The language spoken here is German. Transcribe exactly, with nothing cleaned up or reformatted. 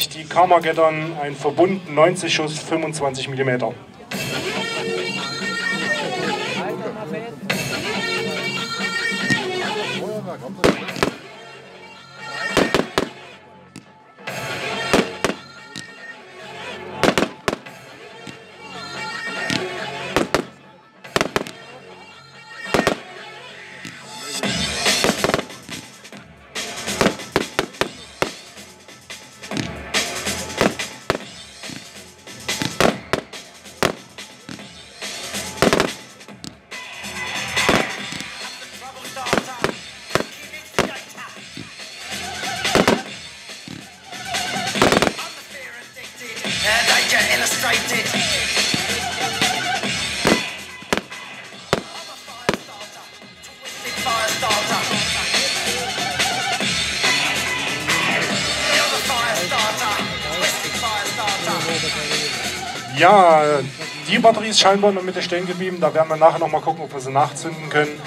sich die Carmageddon ein Verbund neunzig Schuss fünfundzwanzig Millimeter. Illustrated. Ja, die Batterie ist scheinbar in der Mitte stehen geblieben. Da werden wir nachher nochmal gucken, ob wir sie nachzünden können.